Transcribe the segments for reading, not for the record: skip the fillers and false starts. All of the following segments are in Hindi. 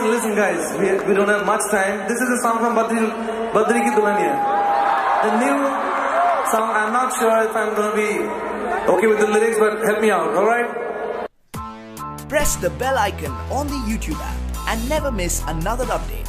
to listen, guys. We don't have much time. This is a song from Badrinath Ki Dulhania. The new song, I'm not sure if I'm going to be okay with the lyrics, but help me out, alright? Press the bell icon on the YouTube app and never miss another update.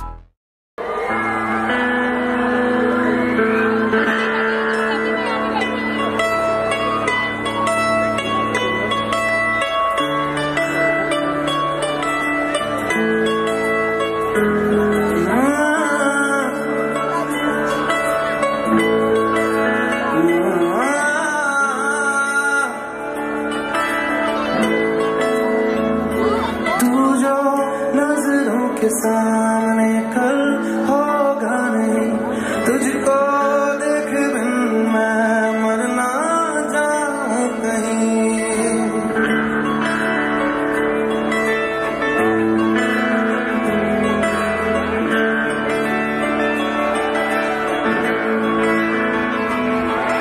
सामने कल होगा नहीं, तुझको देख बिन मैं मर ना जाऊं कहीं।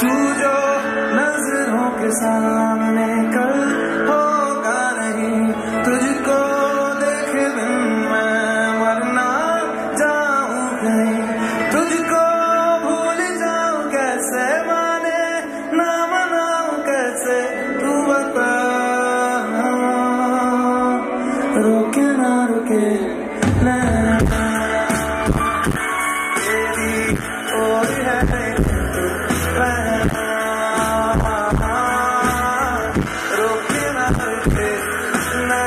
तू जो नजरों के सामने कल होगा नहीं, तुझको तुझको भूल जाऊं कैसे, माने ना मनाऊं कैसे, तू बता। रोके ना रुके नैना, तेरी ओर है तू रहना। रोके ना रुके नैना,